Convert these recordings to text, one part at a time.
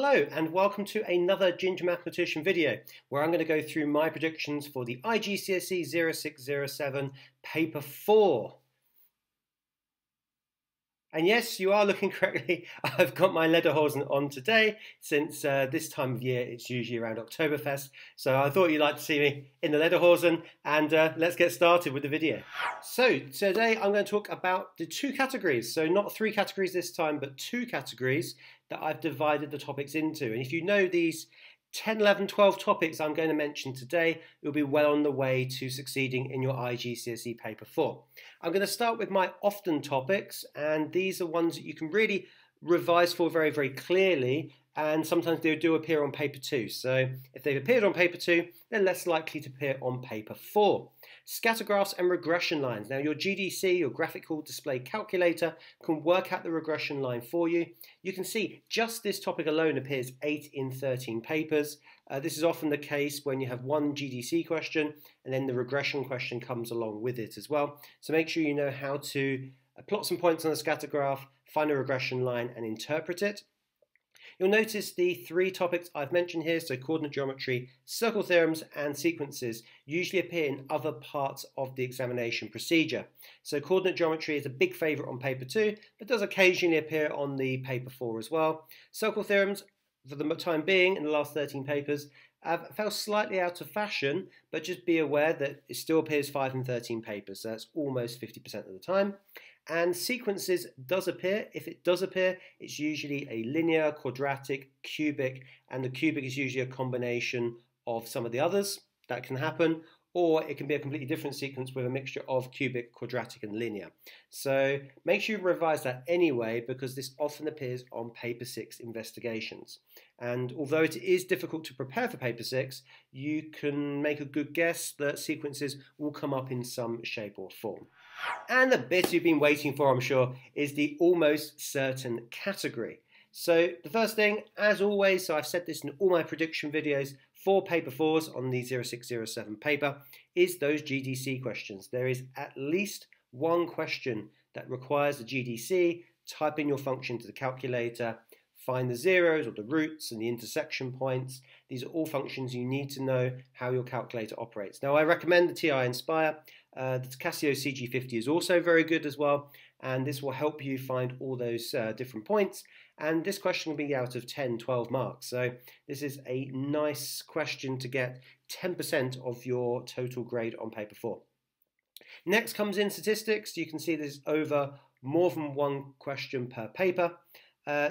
Hello and welcome to another Ginger Mathematician video where I'm going to go through my predictions for the IGCSE 0607 paper 4. And yes, you are looking correctly, I've got my lederhosen on today since this time of year it's usually around Oktoberfest, so I thought you'd like to see me in the lederhosen and let's get started with the video. So today I'm going to talk about the two categories, so not three categories this time but two categories that I've divided the topics into, and if you know these 10, 11, 12 topics I'm going to mention today, you'll be well on the way to succeeding in your IGCSE paper 4. I'm going to start with my often topics, and these are ones that you can really revise for very, very clearly, and sometimes they do appear on paper 2. So if they've appeared on paper 2, they're less likely to appear on paper 4. Scatter graphs and regression lines. Now your GDC, your graphical display calculator, can work out the regression line for you. You can see just this topic alone appears 8 in 13 papers. This is often the case when you have one GDC question and then the regression question comes along with it as well. So make sure you know how to plot some points on a scatter graph, find a regression line and interpret it. You'll notice the three topics I've mentioned here, so coordinate geometry, circle theorems and sequences, usually appear in other parts of the examination procedure. So coordinate geometry is a big favourite on paper 2, but does occasionally appear on the paper 4 as well. Circle theorems, for the time being, in the last 13 papers, fell slightly out of fashion, but just be aware that it still appears 5 in 13 papers, so that's almost 50% of the time. And sequences does appear. If it does appear, it's usually a linear, quadratic, cubic, and the cubic is usually a combination of some of the others. That can happen, or it can be a completely different sequence with a mixture of cubic, quadratic, and linear. So make sure you revise that anyway, because this often appears on paper 6 investigations. And although it is difficult to prepare for paper 6, you can make a good guess that sequences will come up in some shape or form. And the bit you've been waiting for, I'm sure, is the almost certain category. So the first thing, as always, so I've said this in all my prediction videos for paper 4s on the 0607 paper, is those GDC questions. There is at least one question that requires the GDC, type in your function to the calculator, find the zeros or the roots and the intersection points. These are all functions you need to know how your calculator operates. Now I recommend the TI Inspire. The Casio CG50 is also very good as well, and this will help you find all those different points, and this question will be out of 10, 12 marks, so this is a nice question to get 10% of your total grade on paper 4. Next comes in statistics. You can see there's over more than one question per paper.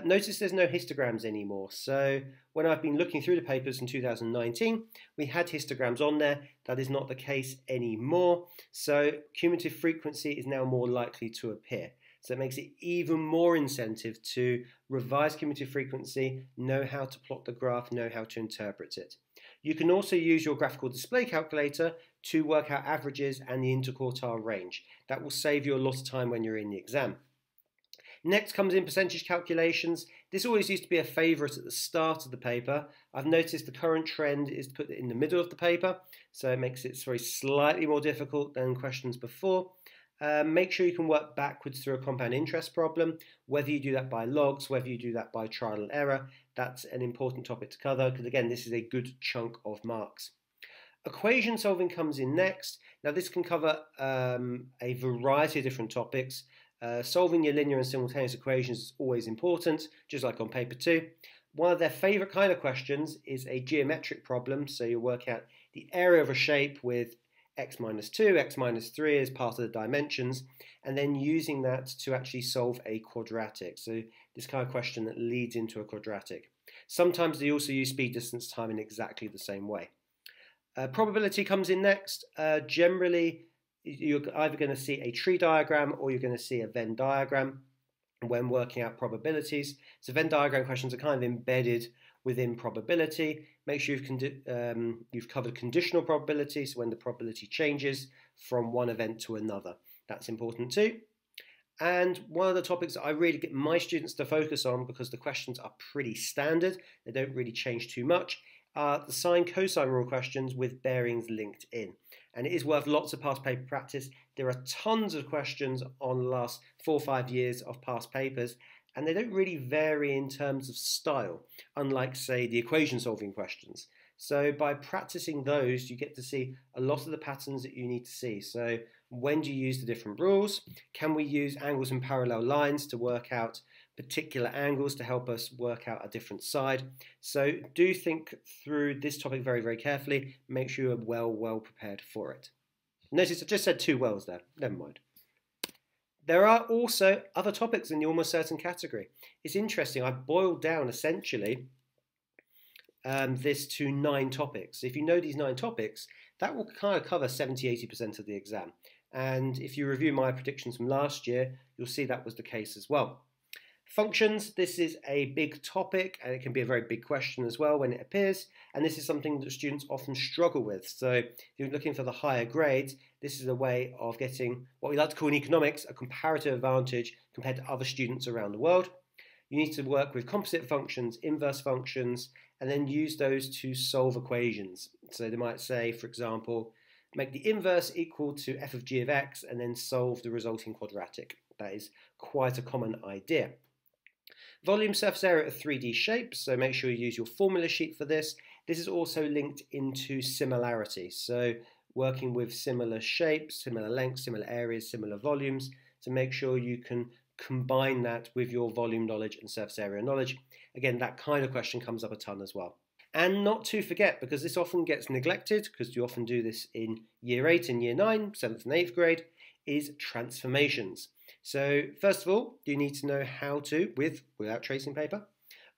Notice there's no histograms anymore, so when I've been looking through the papers in 2019, we had histograms on there. That is not the case anymore, so cumulative frequency is now more likely to appear. So it makes it even more incentive to revise cumulative frequency, know how to plot the graph, know how to interpret it. You can also use your graphical display calculator to work out averages and the interquartile range. That will save you a lot of time when you're in the exam. Next comes in percentage calculations. This always used to be a favourite at the start of the paper. I've noticed the current trend is to put it in the middle of the paper, so it makes it very slightly more difficult than questions before. Make sure you can work backwards through a compound interest problem. Whether you do that by logs, whether you do that by trial and error, that's an important topic to cover, because again, this is a good chunk of marks. Equation solving comes in next. Now this can cover a variety of different topics. Solving your linear and simultaneous equations is always important, just like on paper 2. One of their favourite kind of questions is a geometric problem, so you work out the area of a shape with x minus 2, x minus 3 as part of the dimensions, and then using that to actually solve a quadratic, so this kind of question that leads into a quadratic. Sometimes they also use speed, distance, time in exactly the same way. Probability comes in next. Generally you're either going to see a tree diagram or you're going to see a Venn diagram when working out probabilities. So Venn diagram questions are kind of embedded within probability. Make sure you've covered conditional probability, so when the probability changes from one event to another. That's important too. And one of the topics that I really get my students to focus on, because the questions are pretty standard, they don't really change too much, are the sine-cosine rule questions with bearings linked in. And it is worth lots of past paper practice. There are tons of questions on the last 4 or 5 years of past papers, and they don't really vary in terms of style, unlike, say, the equation solving questions. So by practicing those, you get to see a lot of the patterns that you need to see. So when do you use the different rules? Can we use angles and parallel lines to work out particular angles to help us work out a different side? So do think through this topic very, very carefully. Make sure you're well prepared for it. Notice I just said two wells there, never mind. There are also other topics in the almost certain category. It's interesting, I boiled down essentially this to 9 topics. If you know these 9 topics, that will kind of cover 70–80% of the exam. And if you review my predictions from last year, you'll see that was the case as well. Functions, this is a big topic, and it can be a very big question as well when it appears, and this is something that students often struggle with. So if you're looking for the higher grades, this is a way of getting what we like to call in economics a comparative advantage compared to other students around the world. You need to work with composite functions, inverse functions, and then use those to solve equations. So they might say, for example, make the inverse equal to f of g of x and then solve the resulting quadratic. That is quite a common idea. Volume, surface area of 3D shapes, so make sure you use your formula sheet for this. This is also linked into similarity, so working with similar shapes, similar lengths, similar areas, similar volumes, to make sure you can combine that with your volume knowledge and surface area knowledge. Again, that kind of question comes up a ton as well. And not to forget, because this often gets neglected, because you often do this in Year 8 and Year 9, 7th and 8th grade, is transformations. So first of all, you need to know how to, with without tracing paper,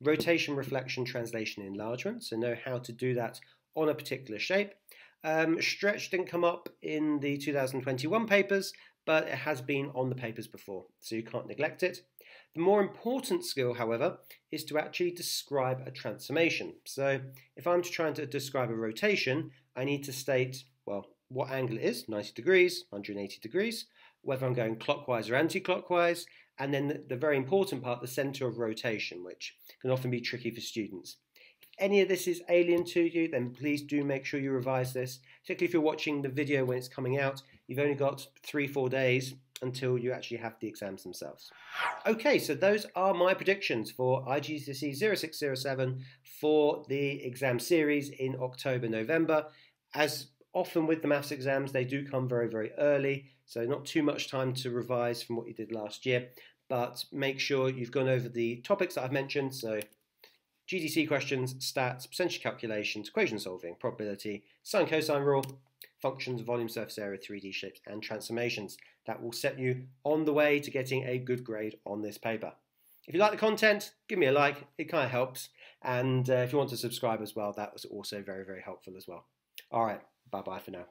rotation, reflection, translation, enlargement. So know how to do that on a particular shape. Stretch didn't come up in the 2021 papers, but it has been on the papers before, so you can't neglect it. The more important skill, however, is to actually describe a transformation. So if I'm trying to describe a rotation, I need to state, well, what angle it is, 90 degrees, 180 degrees, whether I'm going clockwise or anti-clockwise, and then the very important part, the centre of rotation, which can often be tricky for students. If any of this is alien to you, then please do make sure you revise this, particularly if you're watching the video when it's coming out. You've only got 3–4 days until you actually have the exams themselves. Okay, so those are my predictions for IGCSE 0607 for the exam series in October, November. As often with the maths exams, they do come very, very early, so not too much time to revise from what you did last year, but make sure you've gone over the topics that I've mentioned, so GDC questions, stats, percentage calculations, equation solving, probability, sine cosine rule, functions, volume, surface area, 3D shapes, and transformations. That will set you on the way to getting a good grade on this paper. If you like the content, give me a like, it kind of helps, and if you want to subscribe as well, that was also very, very helpful as well. All right. Bye-bye for now.